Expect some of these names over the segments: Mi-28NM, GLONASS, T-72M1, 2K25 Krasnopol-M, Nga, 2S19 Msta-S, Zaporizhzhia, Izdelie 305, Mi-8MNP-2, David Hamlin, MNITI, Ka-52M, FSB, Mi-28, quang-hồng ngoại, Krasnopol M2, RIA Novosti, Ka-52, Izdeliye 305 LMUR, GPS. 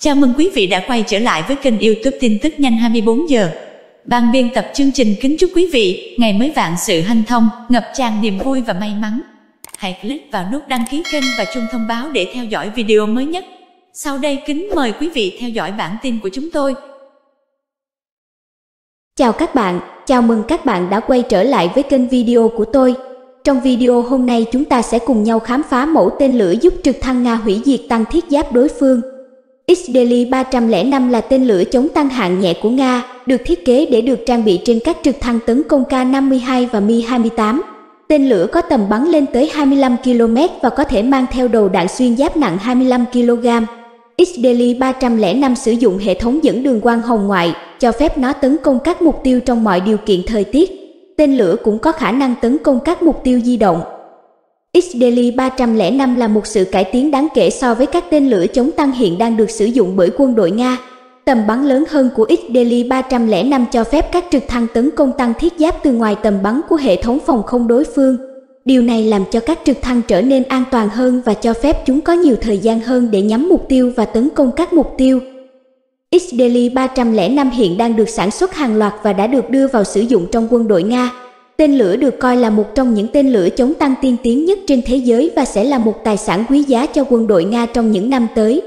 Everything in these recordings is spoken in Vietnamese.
Chào mừng quý vị đã quay trở lại với kênh YouTube tin tức nhanh 24 giờ. Ban biên tập chương trình kính chúc quý vị ngày mới vạn sự hanh thông, ngập tràn niềm vui và may mắn. Hãy click vào nút đăng ký kênh và chuông thông báo để theo dõi video mới nhất. Sau đây kính mời quý vị theo dõi bản tin của chúng tôi. Chào các bạn, chào mừng các bạn đã quay trở lại với kênh video của tôi. Trong video hôm nay chúng ta sẽ cùng nhau khám phá mẫu tên lửa giúp trực thăng Nga hủy diệt tăng thiết giáp đối phương. Izdeliye 305 là tên lửa chống tăng hạng nhẹ của Nga, được thiết kế để được trang bị trên các trực thăng tấn công Ka-52 và Mi-28. Tên lửa có tầm bắn lên tới 25 km và có thể mang theo đầu đạn xuyên giáp nặng 25 kg. Izdeliye 305 sử dụng hệ thống dẫn đường quang hồng ngoại, cho phép nó tấn công các mục tiêu trong mọi điều kiện thời tiết. Tên lửa cũng có khả năng tấn công các mục tiêu di động. Izdeliye 305 là một sự cải tiến đáng kể so với các tên lửa chống tăng hiện đang được sử dụng bởi quân đội Nga. Tầm bắn lớn hơn của Izdeliye 305 cho phép các trực thăng tấn công tăng thiết giáp từ ngoài tầm bắn của hệ thống phòng không đối phương. Điều này làm cho các trực thăng trở nên an toàn hơn và cho phép chúng có nhiều thời gian hơn để nhắm mục tiêu và tấn công các mục tiêu. Izdeliye 305 hiện đang được sản xuất hàng loạt và đã được đưa vào sử dụng trong quân đội Nga. Tên lửa được coi là một trong những tên lửa chống tăng tiên tiến nhất trên thế giới và sẽ là một tài sản quý giá cho quân đội Nga trong những năm tới.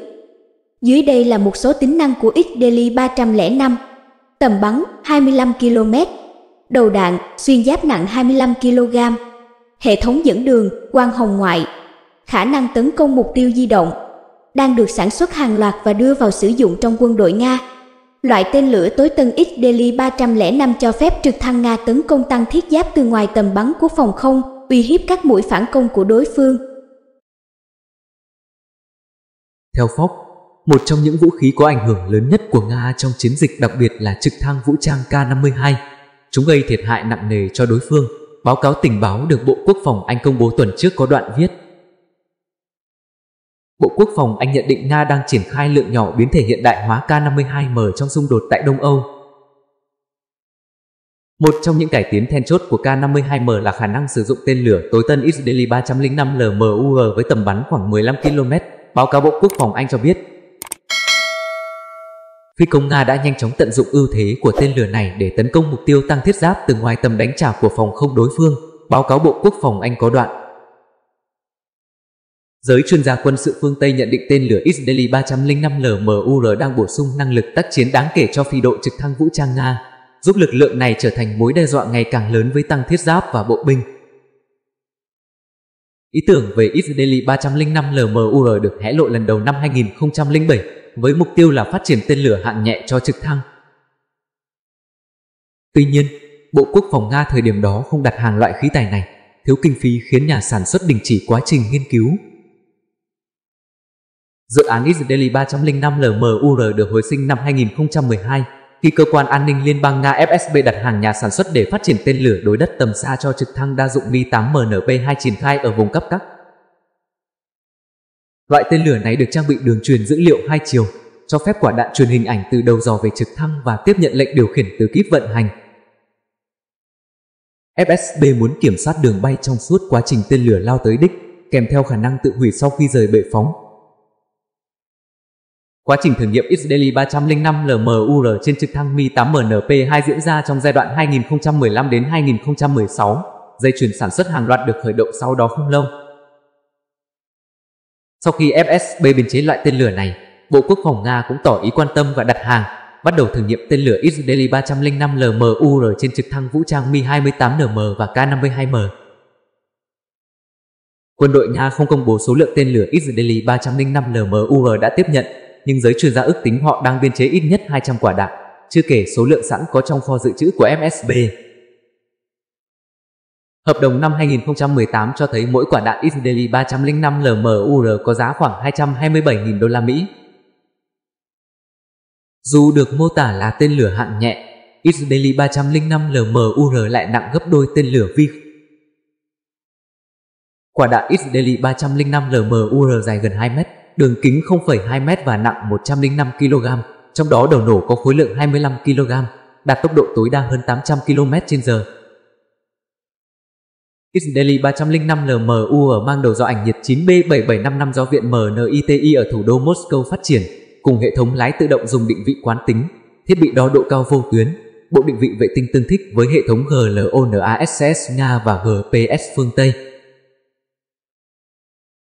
Dưới đây là một số tính năng của Izdeliye 305. Tầm bắn 25 km. Đầu đạn xuyên giáp nặng 25 kg. Hệ thống dẫn đường quang hồng ngoại. Khả năng tấn công mục tiêu di động. Đang được sản xuất hàng loạt và đưa vào sử dụng trong quân đội Nga. Loại tên lửa tối tân Izdeliye 305 cho phép trực thăng Nga tấn công tăng thiết giáp từ ngoài tầm bắn của phòng không, uy hiếp các mũi phản công của đối phương. Theo Fox, một trong những vũ khí có ảnh hưởng lớn nhất của Nga trong chiến dịch đặc biệt là trực thăng vũ trang Ka-52. Chúng gây thiệt hại nặng nề cho đối phương. Báo cáo tình báo được Bộ Quốc phòng Anh công bố tuần trước có đoạn viết: Bộ Quốc phòng Anh nhận định Nga đang triển khai lượng nhỏ biến thể hiện đại hóa Ka-52M trong xung đột tại Đông Âu. Một trong những cải tiến then chốt của Ka-52M là khả năng sử dụng tên lửa tối tân Izdeliye 305 LMUR với tầm bắn khoảng 15 km, báo cáo Bộ Quốc phòng Anh cho biết. Phi công Nga đã nhanh chóng tận dụng ưu thế của tên lửa này để tấn công mục tiêu tăng thiết giáp từ ngoài tầm đánh trả của phòng không đối phương, báo cáo Bộ Quốc phòng Anh có đoạn. Giới chuyên gia quân sự phương Tây nhận định tên lửa Izdeliye 305 LMUR đang bổ sung năng lực tác chiến đáng kể cho phi đội trực thăng vũ trang Nga, giúp lực lượng này trở thành mối đe dọa ngày càng lớn với tăng thiết giáp và bộ binh. Ý tưởng về Izdeliye 305 LMUR được hé lộ lần đầu năm 2007 với mục tiêu là phát triển tên lửa hạng nhẹ cho trực thăng. Tuy nhiên, Bộ Quốc phòng Nga thời điểm đó không đặt hàng loại khí tài này, thiếu kinh phí khiến nhà sản xuất đình chỉ quá trình nghiên cứu. Dự án Izdeliye 305 LMUR được hồi sinh năm 2012 khi Cơ quan An ninh Liên bang Nga FSB đặt hàng nhà sản xuất để phát triển tên lửa đối đất tầm xa cho trực thăng đa dụng Mi-8MNP-2 triển khai ở vùng Cắp Cắc. Loại tên lửa này được trang bị đường truyền dữ liệu hai chiều, cho phép quả đạn truyền hình ảnh từ đầu dò về trực thăng và tiếp nhận lệnh điều khiển từ kíp vận hành. FSB muốn kiểm soát đường bay trong suốt quá trình tên lửa lao tới đích, kèm theo khả năng tự hủy sau khi rời bệ phóng. Quá trình thử nghiệm Izdeliye 305 LMUR trên trực thăng Mi-8MNP-2 diễn ra trong giai đoạn 2015 đến 2016, dây chuyền sản xuất hàng loạt được khởi động sau đó không lâu. Sau khi FSB biên chế loại tên lửa này, Bộ Quốc phòng Nga cũng tỏ ý quan tâm và đặt hàng, bắt đầu thử nghiệm tên lửa Izdeliye 305 LMUR trên trực thăng vũ trang Mi-28NM và Ka-52M. Quân đội Nga không công bố số lượng tên lửa Izdeliye 305 LMUR đã tiếp nhận, nhưng giới chuyên gia ước tính họ đang biên chế ít nhất 200 quả đạn, chưa kể số lượng sẵn có trong kho dự trữ của FSB. Hợp đồng năm 2018 cho thấy mỗi quả đạn Izdeliye 305 LMUR có giá khoảng $227.000. Dù được mô tả là tên lửa hạng nhẹ, Izdeliye 305 LMUR lại nặng gấp đôi tên lửa Vi. Quả đạn Izdeliye 305 LMUR dài gần 2 mét, đường kính 0,2 mét và nặng 105 kg, trong đó đầu nổ có khối lượng 25 kg, đạt tốc độ tối đa hơn 800 km/h. Izdeliye 305 LMUR mang đầu dò ảnh nhiệt 9B7755 do viện MNITI ở thủ đô Moscow phát triển, cùng hệ thống lái tự động dùng định vị quán tính, thiết bị đo độ cao vô tuyến, bộ định vị vệ tinh tương thích với hệ thống GLONASS Nga và GPS phương Tây.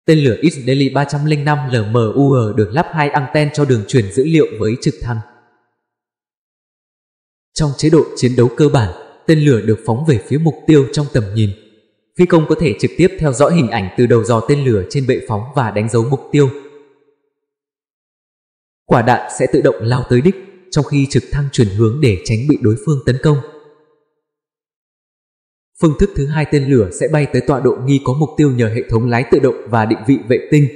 Tên lửa Izdeliye 305 LMUR được lắp hai anten cho đường truyền dữ liệu với trực thăng. Trong chế độ chiến đấu cơ bản, tên lửa được phóng về phía mục tiêu trong tầm nhìn. Phi công có thể trực tiếp theo dõi hình ảnh từ đầu dò tên lửa trên bệ phóng và đánh dấu mục tiêu. Quả đạn sẽ tự động lao tới đích, trong khi trực thăng chuyển hướng để tránh bị đối phương tấn công. Phương thức thứ hai, tên lửa sẽ bay tới tọa độ nghi có mục tiêu nhờ hệ thống lái tự động và định vị vệ tinh.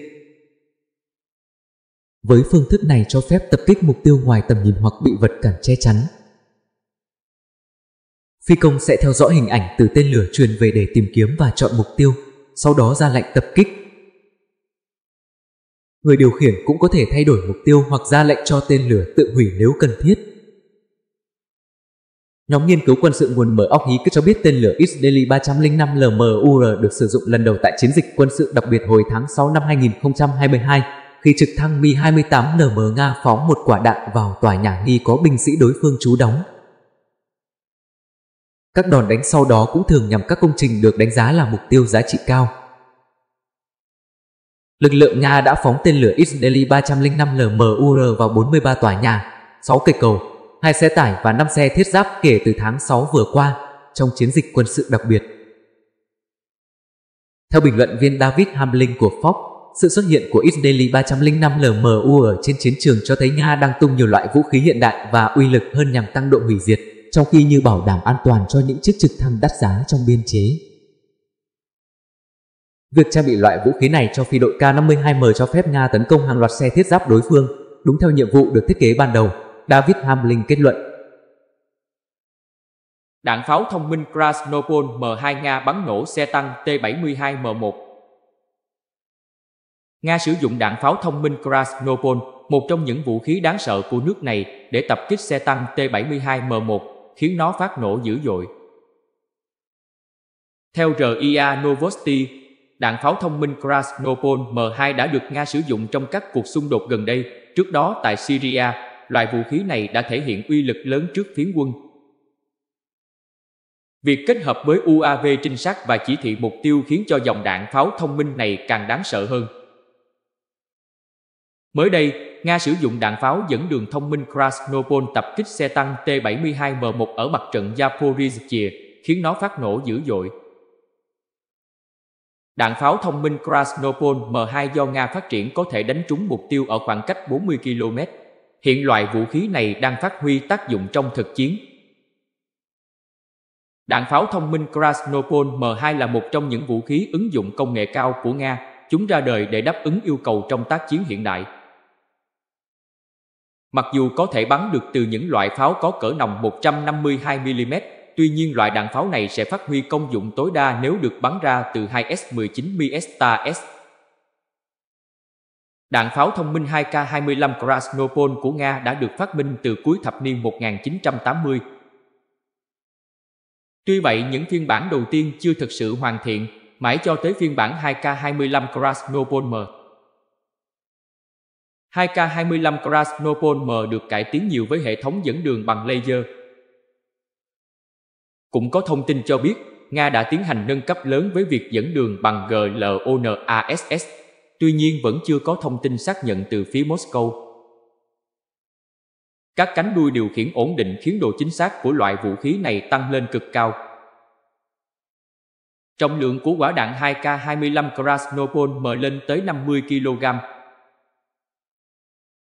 Với phương thức này cho phép tập kích mục tiêu ngoài tầm nhìn hoặc bị vật cản che chắn. Phi công sẽ theo dõi hình ảnh từ tên lửa truyền về để tìm kiếm và chọn mục tiêu, sau đó ra lệnh tập kích. Người điều khiển cũng có thể thay đổi mục tiêu hoặc ra lệnh cho tên lửa tự hủy nếu cần thiết. Nhóm nghiên cứu quân sự nguồn mở óc hí cho biết tên lửa Izdeliye 305 LMUR được sử dụng lần đầu tại chiến dịch quân sự đặc biệt hồi tháng 6 năm 2022, khi trực thăng Mi-28NM Nga phóng một quả đạn vào tòa nhà nghi có binh sĩ đối phương trú đóng. Các đòn đánh sau đó cũng thường nhằm các công trình được đánh giá là mục tiêu giá trị cao. Lực lượng Nga đã phóng tên lửa Izdeliye 305 LMUR vào 43 tòa nhà, 6 cây cầu, 2 xe tải và 5 xe thiết giáp kể từ tháng 6 vừa qua trong chiến dịch quân sự đặc biệt. Theo bình luận viên David Hamlin của Fox, sự xuất hiện của Izdeliye 305 LMUR trên chiến trường cho thấy Nga đang tung nhiều loại vũ khí hiện đại và uy lực hơn nhằm tăng độ hủy diệt, trong khi như bảo đảm an toàn cho những chiếc trực thăng đắt giá trong biên chế. Việc trang bị loại vũ khí này cho phi đội K-52M cho phép Nga tấn công hàng loạt xe thiết giáp đối phương, đúng theo nhiệm vụ được thiết kế ban đầu, David Hamlin kết luận. Đạn pháo thông minh Krasnopol M2 Nga bắn nổ xe tăng T-72M1. Nga sử dụng đạn pháo thông minh Krasnopol, một trong những vũ khí đáng sợ của nước này, để tập kích xe tăng T-72M1, khiến nó phát nổ dữ dội. Theo RIA Novosti, đạn pháo thông minh Krasnopol M2 đã được Nga sử dụng trong các cuộc xung đột gần đây, trước đó tại Syria. Loại vũ khí này đã thể hiện uy lực lớn trước phiến quân. Việc kết hợp với UAV trinh sát và chỉ thị mục tiêu khiến cho dòng đạn pháo thông minh này càng đáng sợ hơn. Mới đây, Nga sử dụng đạn pháo dẫn đường thông minh Krasnopol tập kích xe tăng T-72M1 ở mặt trận Zaporizhzhia, khiến nó phát nổ dữ dội. Đạn pháo thông minh Krasnopol M2 do Nga phát triển có thể đánh trúng mục tiêu ở khoảng cách 40 km. Hiện loại vũ khí này đang phát huy tác dụng trong thực chiến. Đạn pháo thông minh Krasnopol M2 là một trong những vũ khí ứng dụng công nghệ cao của Nga. Chúng ra đời để đáp ứng yêu cầu trong tác chiến hiện đại. Mặc dù có thể bắn được từ những loại pháo có cỡ nòng 152 mm, tuy nhiên loại đạn pháo này sẽ phát huy công dụng tối đa nếu được bắn ra từ 2S19 Msta-S. Đạn pháo thông minh 2K25 Krasnopol của Nga đã được phát minh từ cuối thập niên 1980. Tuy vậy, những phiên bản đầu tiên chưa thực sự hoàn thiện, mãi cho tới phiên bản 2K25 Krasnopol M. 2K25 Krasnopol M được cải tiến nhiều với hệ thống dẫn đường bằng laser. Cũng có thông tin cho biết, Nga đã tiến hành nâng cấp lớn với việc dẫn đường bằng GLONASS. Tuy nhiên vẫn chưa có thông tin xác nhận từ phía Moscow. Các cánh đuôi điều khiển ổn định khiến độ chính xác của loại vũ khí này tăng lên cực cao. Trọng lượng của quả đạn 2K25 Krasnopol M lên tới 50 kg.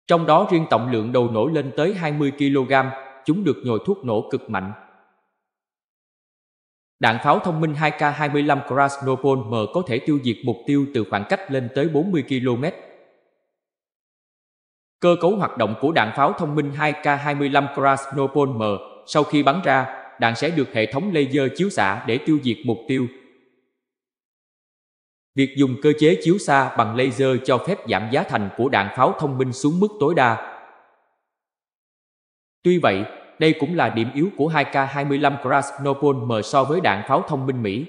Trong đó riêng trọng lượng đầu nổ lên tới 20 kg, chúng được nhồi thuốc nổ cực mạnh. Đạn pháo thông minh 2K25 Krasnopol M có thể tiêu diệt mục tiêu từ khoảng cách lên tới 40 km. Cơ cấu hoạt động của đạn pháo thông minh 2K25 Krasnopol M, sau khi bắn ra, đạn sẽ được hệ thống laser chiếu xạ để tiêu diệt mục tiêu. Việc dùng cơ chế chiếu xa bằng laser cho phép giảm giá thành của đạn pháo thông minh xuống mức tối đa. Tuy vậy, đây cũng là điểm yếu của 2K25 Krasnopol M so với đạn pháo thông minh Mỹ.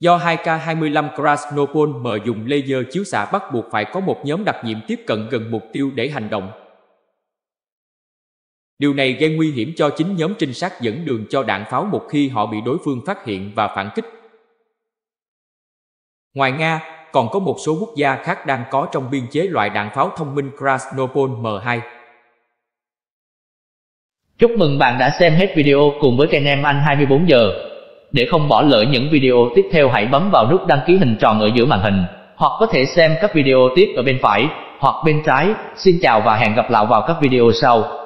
Do 2K25 Krasnopol-M dùng laser chiếu xạ bắt buộc phải có một nhóm đặc nhiệm tiếp cận gần mục tiêu để hành động. Điều này gây nguy hiểm cho chính nhóm trinh sát dẫn đường cho đạn pháo một khi họ bị đối phương phát hiện và phản kích. Ngoài Nga, còn có một số quốc gia khác đang có trong biên chế loại đạn pháo thông minh Krasnopol-M2. Chúc mừng bạn đã xem hết video cùng với kênh Em Anh 24 giờ. Để không bỏ lỡ những video tiếp theo, hãy bấm vào nút đăng ký hình tròn ở giữa màn hình, hoặc có thể xem các video tiếp ở bên phải hoặc bên trái. Xin chào và hẹn gặp lại vào các video sau.